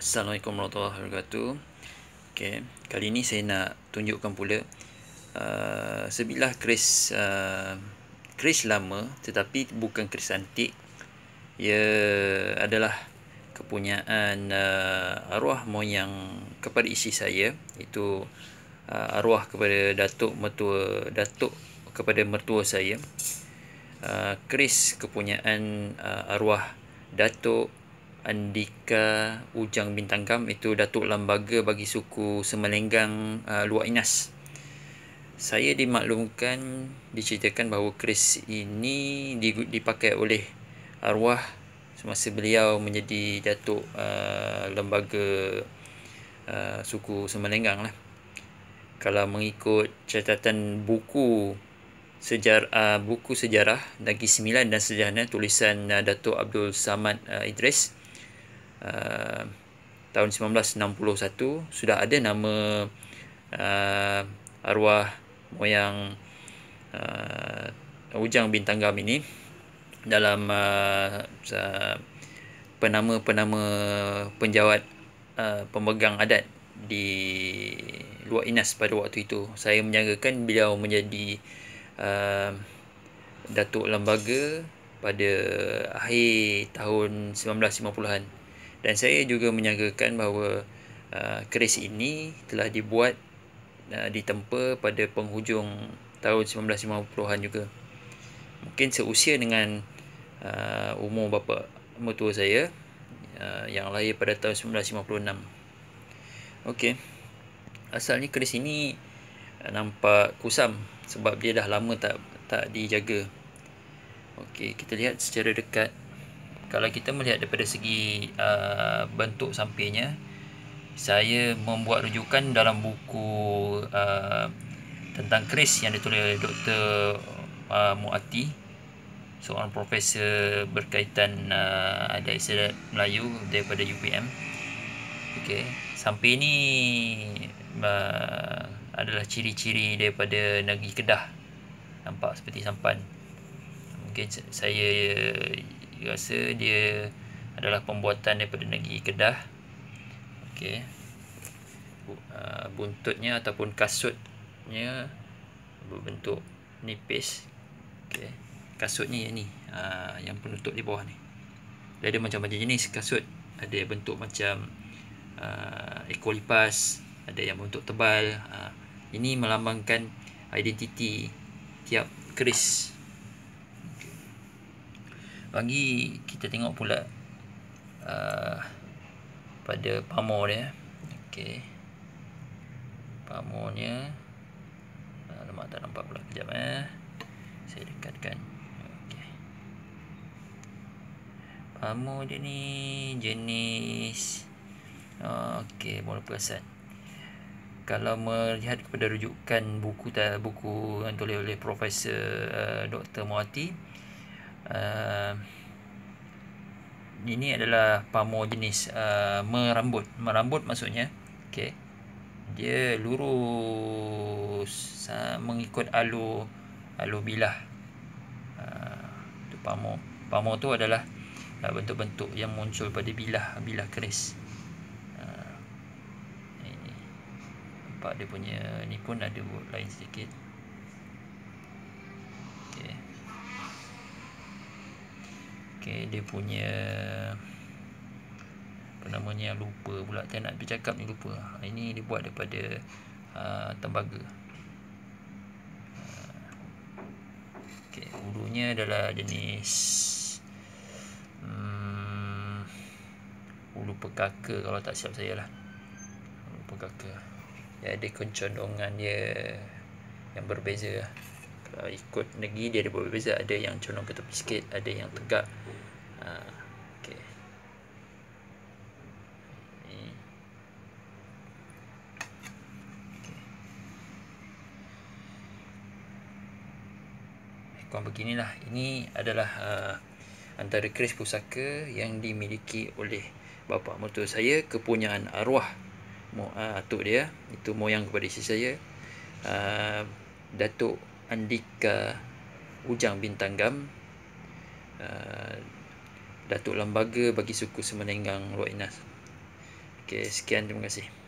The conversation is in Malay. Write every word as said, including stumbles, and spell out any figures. Assalamualaikum warahmatullahi wabarakatuh. Okay, kali ni saya nak tunjukkan pula uh, sebilah keris uh, keris lama tetapi bukan keris antik. Ia adalah kepunyaan uh, arwah moyang kepada isi saya, itu uh, arwah kepada datuk mertua datuk kepada mertua saya. Uh, keris kepunyaan uh, arwah Datuk Andika Ujang bin Tanggam, itu Datuk Lembaga bagi suku Semelenggang uh, Luak Inas. Saya dimaklumkan, diceritakan bahawa keris ini dipakai oleh arwah semasa beliau menjadi Datuk uh, Lembaga uh, suku Semelenggang lah. Kalau mengikut catatan buku sejarah, uh, buku sejarah Negeri Sembilan dan sejarahnya tulisan uh, Datuk Abdul Samad uh, Idris, uh, tahun seribu sembilan ratus enam puluh satu sudah ada nama uh, arwah moyang uh, Ujang bin Tanggam ini dalam uh, uh, penama-penama penjawat uh, pemegang adat di Luak Inas pada waktu itu. Saya menyangkakan beliau menjadi Uh, Datuk Lembaga pada akhir tahun sembilan belas lima puluhan, dan saya juga menyangkakan bahawa uh, keris ini telah dibuat uh, ditempa pada penghujung tahun sembilan belas lima puluhan juga, mungkin seusia dengan uh, umur bapa mertua saya uh, yang lahir pada tahun sembilan belas lima puluh enam. Okey, asalnya keris ini nampak kusam sebab dia dah lama tak tak dijaga. Okey, kita lihat secara dekat. Kalau kita melihat daripada segi uh, bentuk sampingnya, saya membuat rujukan dalam buku uh, tentang keris yang ditulis Doktor uh, Mu'ati, seorang profesor berkaitan uh, adat istiadat Melayu daripada U P M. Okey, samping ni uh, adalah ciri-ciri daripada negeri Kedah. Nampak seperti sampan. Mungkin saya rasa dia adalah pembuatan daripada negeri Kedah. Okey, buntutnya ataupun kasutnya berbentuk nipis. Okey, kasutnya yang ni, yang penutup di bawah ni. Dia ada macam-macam jenis kasut. Ada bentuk macam ekor lipas, ada yang bentuk tebal. Ini melambangkan identiti tiap keris. Bagi kita tengok pula uh, pada pamor dia. Okey, pamornya uh, lemak tak nampak pula, kejap eh. Saya dekatkan. Okey, pamor dia ni jenis uh, okey, boleh perasan. Kalau melihat kepada rujukan buku buku yang tulis oleh Profesor uh, Doktor Mu'ati, uh, ini adalah pamor jenis uh, merambut. Merambut maksudnya, okay, dia lurus uh, mengikut alur alur bilah. Uh, itu pamor. Pamor tu adalah bentuk-bentuk uh, yang muncul pada bilah bilah keris. Nampak dia punya ni pun ada lain sedikit. Okey, okay, dia punya apa namanya, lupa pula saya nak bercakap ni, lupa. Ini dia buat daripada uh, tembaga. uh, Okey, hulunya adalah jenis hmm, hulu pekaka, kalau tak silap saya lah, hulu pekaka. Dia ada kencondongan dia yang berbeza. Kalau ikut negeri dia ada berbeza. Ada yang condong ke tepi sikit, ada yang tegak. Ha, okay. Ni. Okay. Ekor beginilah. Ini adalah uh, antara keris pusaka yang dimiliki oleh bapa mertua saya, kepunyaan arwah atuk dia, itu moyang kepada isteri saya, uh, Datuk Andika Ujang bin Tanggam, uh, Datuk Lembaga bagi suku Semenenggang Luak Inas. Oke, sekian, terima kasih.